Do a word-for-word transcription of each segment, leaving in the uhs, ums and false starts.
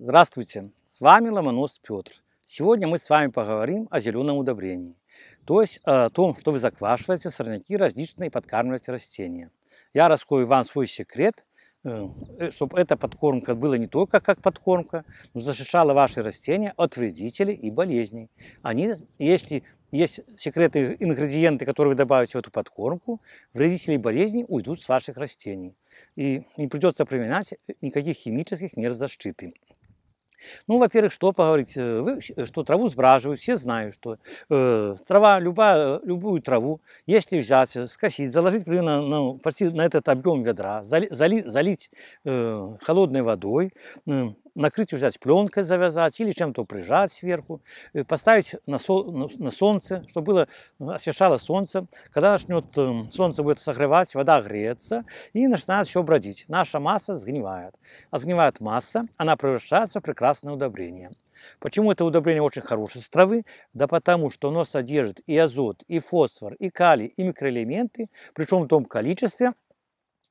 Здравствуйте, с вами Ломонос Петр. Сегодня мы с вами поговорим о зеленом удобрении, то есть о том, что вы заквашиваете сорняки различные и подкармливаете растения. Я раскрою вам свой секрет, чтобы эта подкормка была не только как подкормка, но защищала ваши растения от вредителей и болезней. Они, если есть секретные ингредиенты, которые вы добавите в эту подкормку, вредители и болезни уйдут с ваших растений. И не придется применять никаких химических мер защиты. Ну, во-первых, что поговорить, вы, что траву сбраживают, все знают, что э, трава, любая, любую траву, если взять, скосить, заложить примерно ну, почти на этот объем ведра, зали, зали, залить э, холодной водой, э, накрыть, взять пленкой, завязать или чем-то прижать сверху, э, поставить на, со, на, на солнце, чтобы было, освещало солнце. Когда начнет э, солнце будет согревать, вода греется и начинает еще бродить. Наша масса сгнивает. А сгнивает масса, она превращается в прекрасную красное удобрение. Почему это удобрение очень хорошее с травы? Да потому что оно содержит и азот, и фосфор, и калий, и микроэлементы, причем в том количестве,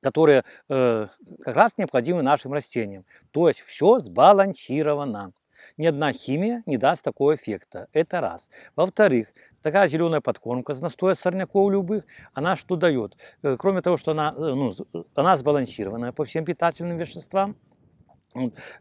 которые э, как раз необходимы нашим растениям. То есть все сбалансировано. Ни одна химия не даст такого эффекта. Это раз. Во-вторых, такая зеленая подкормка с настоя сорняков любых, она что дает? Кроме того, что она, ну, она сбалансированная по всем питательным веществам,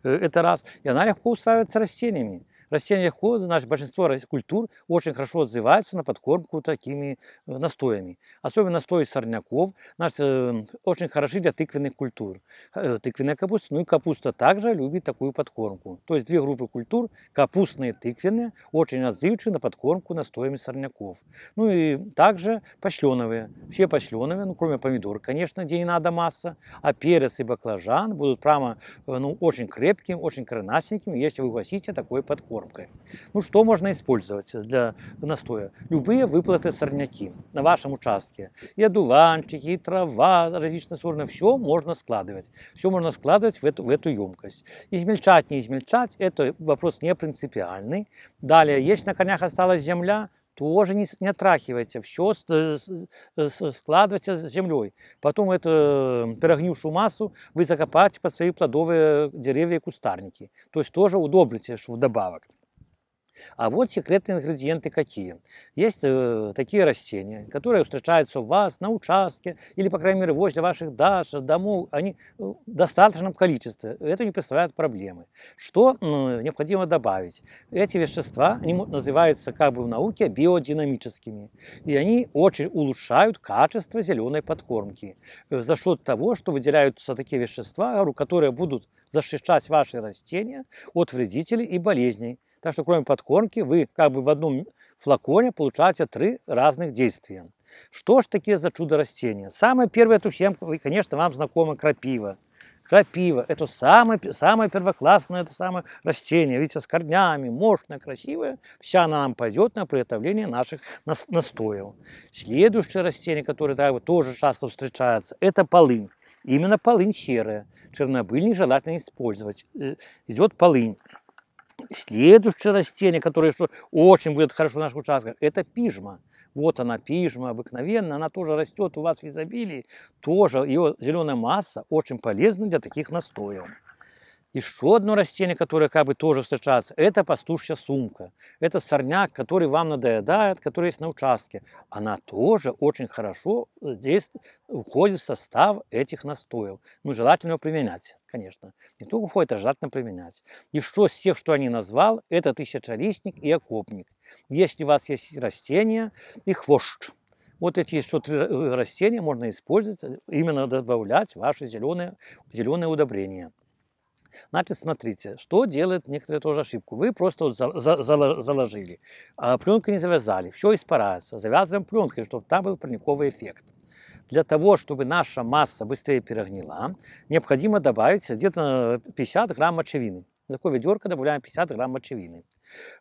это раз. И она легко усваивается растениями. Растения легко, наше большинство культур очень хорошо отзываются на подкормку такими настоями. Особенно настои сорняков наши, очень хороши для тыквенных культур. Тыквенная капуста, ну и капуста также любит такую подкормку. То есть две группы культур, капустные и тыквенные, очень отзывчивы на подкормку настоями сорняков. Ну и также пошленовые. Все пошленовые, ну кроме помидор, конечно, где не надо масса, а перец и баклажан будут прямо ну, очень крепкими, очень коренастенькими, если вы вносите такой подкормку. Ну что можно использовать для настоя? Любые выплаты сорняки на вашем участке. И одуванчики, и трава, различные сорны, все можно складывать. Все можно складывать в эту, в эту емкость. Измельчать, не измельчать, это вопрос не принципиальный. Далее, если на корнях осталась земля, тоже не, не отрахивайте, все складывайте с землей. Потом эту перегнившую массу вы закопаете под свои плодовые деревья и кустарники. То есть тоже удобрите вдобавок. А вот секретные ингредиенты какие. Есть э, такие растения, которые встречаются у вас на участке или, по крайней мере, возле ваших даш, домов. Они в достаточном количестве. Это не представляет проблемы. Что э, необходимо добавить? Эти вещества они называются как бы в науке биодинамическими. И они очень улучшают качество зеленой подкормки. Э, за счет того, что выделяются такие вещества, которые будут защищать ваши растения от вредителей и болезней. Так что кроме подкормки вы как бы в одном флаконе получаете три разных действия. Что ж такие за чудо растения? Самое первое, эту хемку, конечно, вам знакома крапива. Крапива – это самое, самое первоклассное это самое растение, видите, с корнями, мощное, красивое. Вся она нам пойдет на приготовление наших настоев. Следующее растение, которое так вот, тоже часто встречается, это полынь. Именно полынь серая. Чернобыльник желательно использовать. Идет полынь. Следующее растение, которое очень будет хорошо в наших участках, это пижма. Вот она, пижма обыкновенная, она тоже растет у вас в изобилии. Тоже ее зеленая масса очень полезна для таких настоев. Еще одно растение, которое как бы тоже встречается, это пастушья сумка. Это сорняк, который вам надоедает, который есть на участке. Она тоже очень хорошо здесь уходит в состав этих настоев. Ну, желательно его применять, конечно. Не только уходит, а желательно применять. Еще из всех, что я не назвал, это тысячелистник и окопник. Если у вас есть растения и хвощ. Вот эти еще три растения можно использовать, именно добавлять в ваши зеленые, зеленые удобрения. Значит, смотрите, что делает некоторые тоже ошибку. Вы просто вот за, за, за, заложили, а пленкой не завязали, все испаряется. Завязываем пленкой, чтобы там был парниковый эффект. Для того, чтобы наша масса быстрее перегнила, необходимо добавить где-то пятьдесят грамм мочевины. В такое ведерко добавляем пятьдесят грамм мочевины.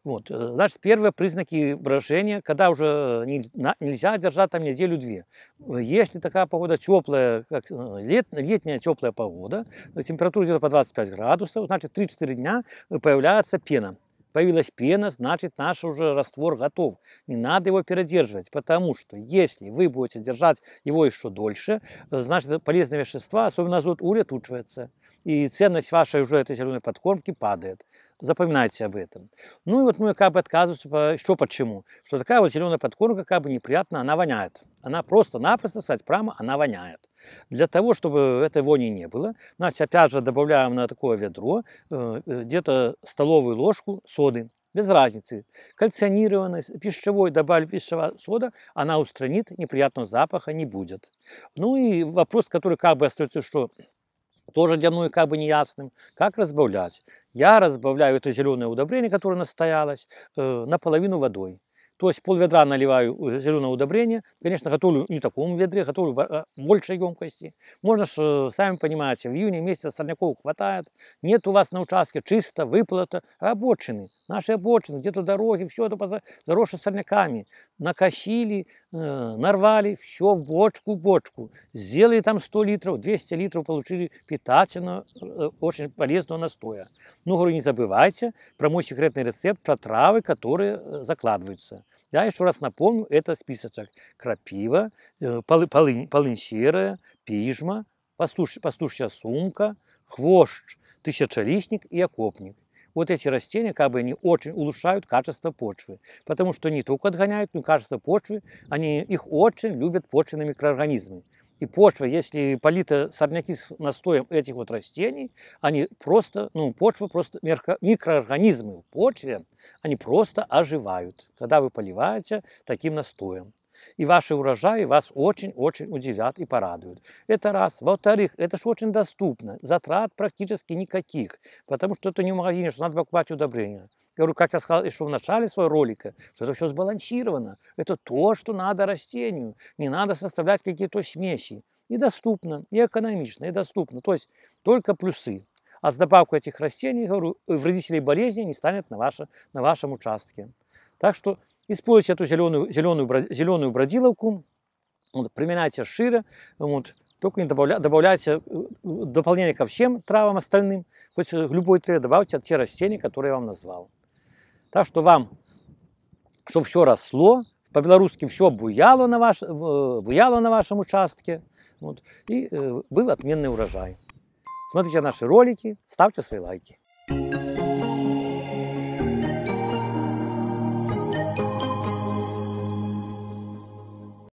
Вот. Значит, первые признаки брожения, когда уже не, на, нельзя держать там неделю-две. Если такая погода теплая, как лет, летняя теплая погода, температура где-то по двадцать пять градусов, значит три-четыре дня появляется пена. появилась пена, значит наш уже раствор готов. Не надо его передерживать, потому что если вы будете держать его еще дольше, значит полезные вещества, особенно азот, улетучивается. И ценность вашей уже этой зеленой подкормки падает. Запоминайте об этом. Ну и вот мы как бы отказываемся еще почему. Что такая вот зеленая подкормка как бы неприятно, она воняет. Она просто-напросто, кстати, прямо она воняет. Для того, чтобы этой вони не было, значит, опять же добавляем на такое ведро э, где-то столовую ложку соды. Без разницы. Кальционированность пищевой, добавили пищевая сода, она устранит, неприятного запаха не будет. Ну и вопрос, который как бы остается, что... тоже для мной как бы неясным, как разбавлять. Я разбавляю это зеленое удобрение, которое настоялось, наполовину водой. То есть пол ведра наливаю зеленое удобрение. Конечно, готовлю не в таком ведре, готовлю в большей емкости. Можно же, сами понимаете, в июне месяце сорняков хватает. Нет у вас на участке чисто, выплата, обочины. Наши обочины, где-то дороги, все это заросшее сорняками. Накосили, нарвали, все в бочку, бочку. Сделали там сто литров, двести литров получили питательного, очень полезного настоя. Но, говорю, не забывайте про мой секретный рецепт, про травы, которые закладываются. Я еще раз напомню, это списочек: крапива, полынь, полынь серая, пижма, пастуш, пастушья сумка, хвощ, тысячелистник и окопник. Вот эти растения, как бы, они очень улучшают качество почвы, потому что не только отгоняют, но и качество почвы, они, их очень любят почвенные микроорганизмы. И почва, если полита сорняки с настоем этих вот растений, они просто, ну, почва просто, микроорганизмы в почве, они просто оживают, когда вы поливаете таким настоем. И ваши урожаи вас очень-очень удивят и порадуют. Это раз. Во-вторых, это же очень доступно. Затрат практически никаких, потому что это не в магазине, что надо покупать удобрения. Я говорю, как я сказал еще в начале своего ролика, что это все сбалансировано. Это то, что надо растению. Не надо составлять какие-то смеси. И доступно, и экономично, и доступно. То есть только плюсы. А с добавкой этих растений, говорю, вредителей болезни не станет на, ваше, на вашем участке. Так что используйте эту зеленую, зеленую, зеленую бродиловку, вот, применяйте шире, вот, только не добавля, добавляйте дополнение ко всем травам остальным, хоть любой траве добавьте те растения, которые я вам назвал. Так что вам, чтобы все росло, по-белорусски все буяло на, ваш, буяло на вашем участке, вот, и был отменный урожай. Смотрите наши ролики, ставьте свои лайки.